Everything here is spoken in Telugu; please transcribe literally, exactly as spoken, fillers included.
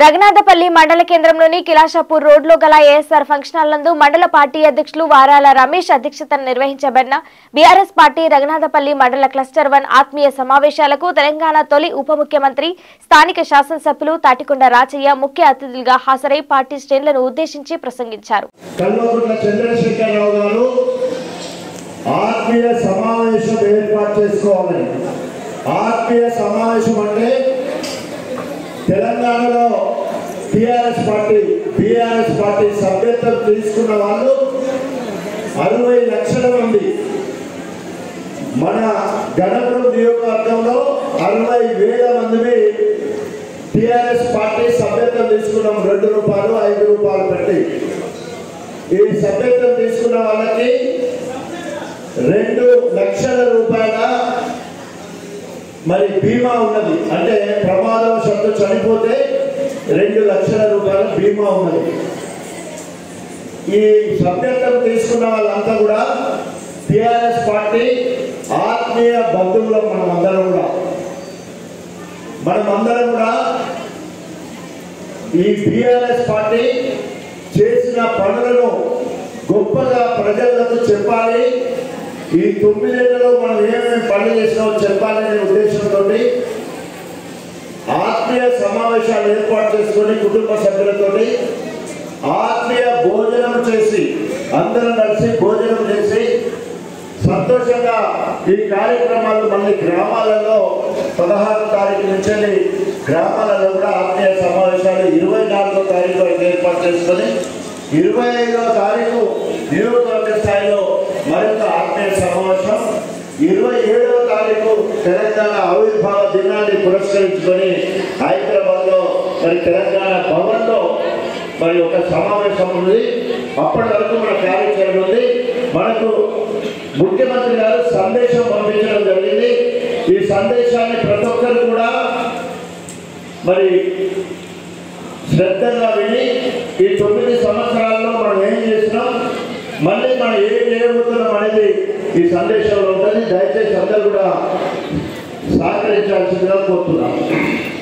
रघुनाथपल्ली मंडल केंद्रंलोनी किलाशापूर रोड लो गला एएसआर फंक्षनल नंदु मंडल पार्टी अध्यक्षुलु वाराल रमेश अध्यक्षतन निर्वहिंचबडिन BRS party Raghunathpalli mandal cluster one आत्मीय समावेशालकु तेलंगाण तोली उप मुख्यमंत्री स्थानिक शासन सभ्युलु ताटिकोंड राजय्य मुख्य अतिथुलुगा हाजरై पार्टी श्रेणुलनु उद्देशिंचि प्रसंगिंचारु। कल्लूरुला चंद्रशेखरराव गारु आत्मीय समावेशं ఏర్పాటు చేసుకోవాలి। ఆత్మీయ సమావేశం అంటే తెలంగాణలో టిఆర్ఎస్ పార్టీ బిఆర్ఎస్ పార్టీ సభ్యత్వం తీసుకున్న వాళ్ళు అరవై లక్షల మంది మన గణపురం నియోజకవర్గంలో అరవై వేల మంది టిఆర్ఎస్ పార్టీ సభ్యత్వం తీసుకున్నాం। రెండు రూపాయలు ఐదు రూపాయలు పెట్టి ఈ సభ్యత్వం తీసుకున్న వాళ్ళకి రెండు లక్షల రూపాయల మరి బీమా ఉన్నది। అంటే ప్రమాదవశాత్తు చనిపోతే రెండు లక్షల రూపాయల బీమా ఉన్నది। ఈ సభ్యత్వం తీసుకున్న వాళ్ళంతా కూడా టిఆర్ఎస్ పార్టీ ఆత్మీయ బంధువులు। మనం అందరం కూడా మనం అందరం కూడా ఈ బిఆర్ఎస్ పార్టీ చేసిన పనులను గొప్పగా ప్రజలకు చెప్పాలి। ఈ తొమ్మిదేళ్లలో మనం ఏమేమి పనులు చేసినామో చెప్పాలనే ఉద్దేశంతో ఆత్మీయ సమావేశాలు ఏర్పాటు చేసుకొని కుటుంబ సభ్యులతో ఆత్మీయ భోజనం చేసి అందరూ కలిసి భోజనం చేసి సంతోషంగా ఈ కార్యక్రమాలు మళ్ళీ గ్రామాలలో పదహారు తారీఖు నుంచి గ్రామాలలో కూడా ఆత్మీయ సమావేశాలు ఇరవై నాలుగో తారీఖు వరకు ఏర్పాటు చేసుకొని ఇరవై ఐదో తారీఖు నియోజకవర్గ స్థాయిలో మరొక ఆత్మీయ సమావేశం, ఇరవై ఏడవ తారీఖు తెలంగాణ ఆవిర్భావ దినాన్ని పురస్కరించుకొని హైదరాబాద్ లో మరి తెలంగాణ భవన్ లో మరి ఒక సమావేశం ఉంది। అప్పటి వరకు మన కార్యక్రమం ఉంది। మనకు ముఖ్యమంత్రి గారు సందేశం పంపించడం జరిగింది। ఈ సందేశాన్ని ప్రతి ఒక్కరు కూడా మరి శ్రద్ధగా విని ఈ తొమ్మిది సంవత్సరాల్లో మనం ఏం చేసినాం, మళ్ళీ మనం ఏం చేయబోతున్నాం అనేది ఈ సందేశంలో ఉంటుంది। దయచేసి అందరూ కూడా సహకరించాల్సిందిగా కోరుతున్నాను।